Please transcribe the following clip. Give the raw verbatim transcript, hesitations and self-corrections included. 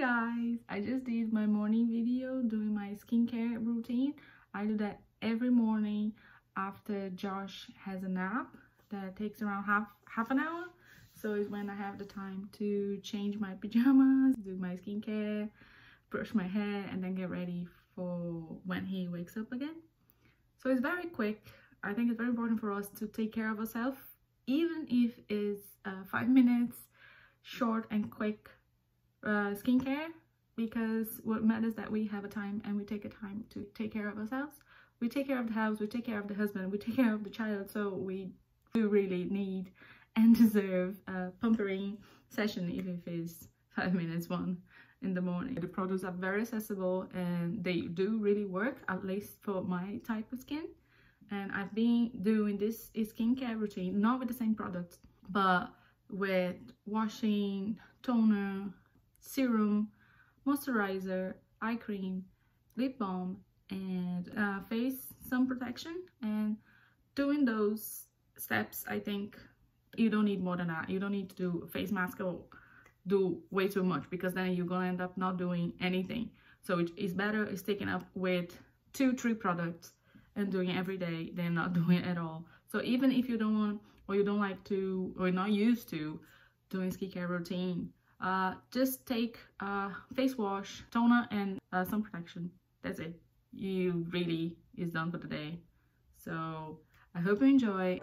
Hey guys, I just did my morning video doing my skincare routine. I do that every morning after Josh has a nap that takes around half half an hour. So it's when I have the time to change my pajamas, do my skincare, brush my hair, and then get ready for when he wakes up again. So it's very quick. I think it's very important for us to take care of ourselves, even if it's uh, five minutes short and quick uh skincare, because what matters that we have a time and we take a time to take care of ourselves. We take care of the house, we take care of the husband, we take care of the child, so we do really need and deserve a pampering session, even if it's five minutes one in the morning. The products are very accessible and they do really work, at least for my type of skin. And I've been doing this skincare routine, not with the same products, but with washing, toner, serum, moisturizer, eye cream, lip balm, and uh, face sun protection. And doing those steps, I think you don't need more than that. You don't need to do a face mask or do way too much, because then you're gonna end up not doing anything. So it is better is taking up with two three products and doing it every day than not doing it at all. So even if you don't want, or you don't like to, or you're not used to doing skincare routine, Uh, just take uh, face wash, toner, and uh, sun protection. That's it. You really is done for the day. So I hope you enjoy.